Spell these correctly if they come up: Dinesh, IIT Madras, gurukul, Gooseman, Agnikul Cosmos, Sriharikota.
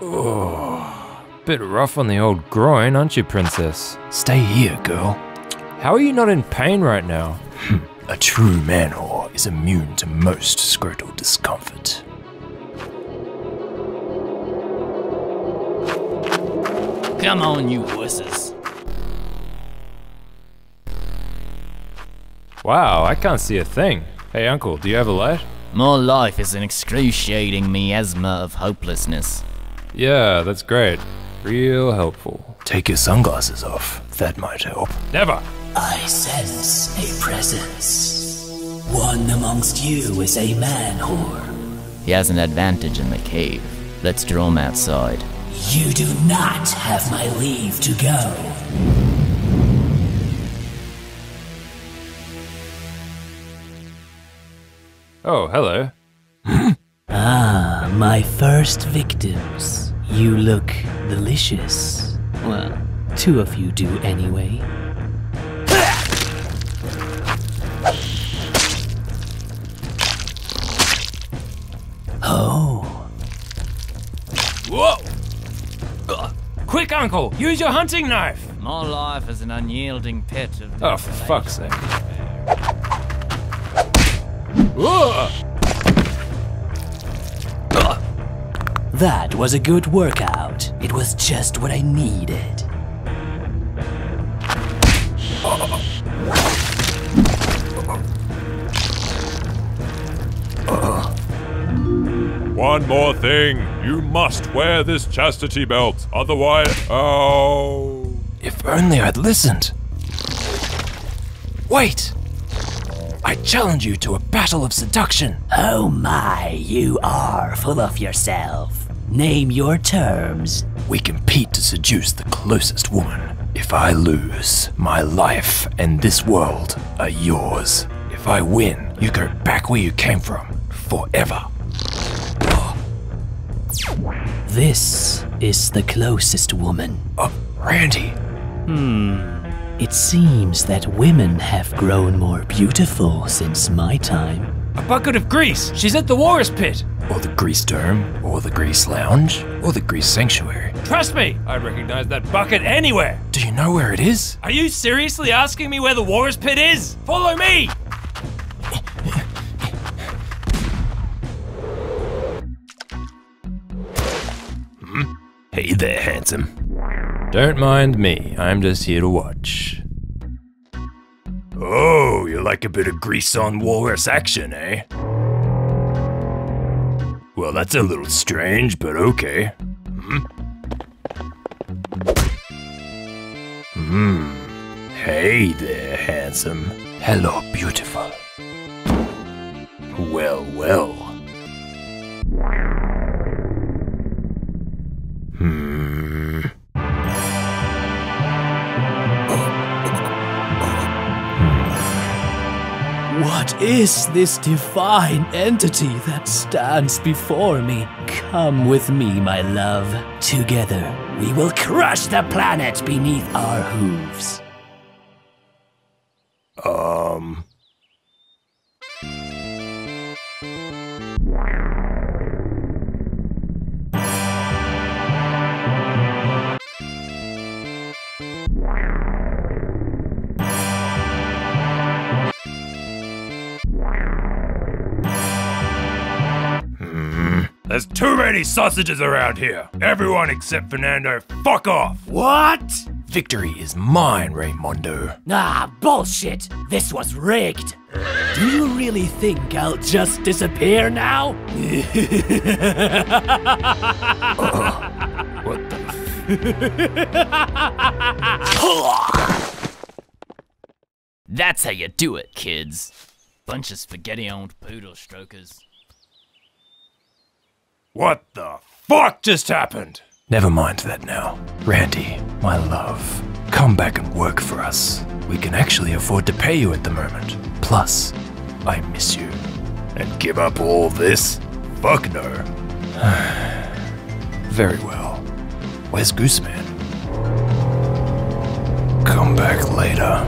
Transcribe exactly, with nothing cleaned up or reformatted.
Oh, bit rough on the old groin, aren't you, princess? Stay here, girl. How are you not in pain right now? A true man-whore is immune to most scrotal discomfort. Come on, you wusses. Wow, I can't see a thing. Hey uncle, do you have a light? My life is an excruciating miasma of hopelessness. Yeah, that's great. Real helpful. Take your sunglasses off. That might help. Never! I sense a presence. One amongst you is a man-whore. He has an advantage in the cave. Let's draw him outside. You do not have my leave to go. Oh, hello. Ah, my first victims. You look delicious. Well, two of you do anyway. Oh. Whoa! Uh, quick, uncle! Use your hunting knife! My life is an unyielding pit of... Oh, for fuck's sake. That was a good workout. It was just what I needed. One more thing. You must wear this chastity belt. Otherwise... Oh... If only I'd listened. Wait! I challenge you to a battle of seduction. Oh my, you are full of yourself. Name your terms. We compete to seduce the closest woman. If I lose, my life and this world are yours. If I win, you go back where you came from, forever. This is the closest woman. Oh, Randy. Hmm. It seems that women have grown more beautiful since my time. A bucket of grease! She's at the walrus pit! Or the grease dome, or the grease lounge, or the grease sanctuary. Trust me! I recognize that bucket anywhere! Do you know where it is? Are you seriously asking me where the walrus pit is? Follow me! Hey there, handsome. Don't mind me, I'm just here to watch. Oh, you like a bit of grease on walrus action, eh? Well, that's a little strange, but okay. Hmm. Hmm. Hey there, handsome. Hello, beautiful. Well, well. Hmm. What is this divine entity that stands before me? Come with me, my love. Together, we will crush the planet beneath our hooves. Um... There's too many sausages around here. Everyone except Fernando, fuck off. What? Victory is mine, Raymondo. Ah, bullshit. This was rigged. Do you really think I'll just disappear now? uh, what the? That's how you do it, kids. Bunch of spaghetti-owned poodle strokers. What the fuck just happened? Never mind that now. Randy, my love, come back and work for us. We can actually afford to pay you at the moment. Plus, I miss you. And give up all this? Fuck no. Very well. Where's Gooseman? Come back later.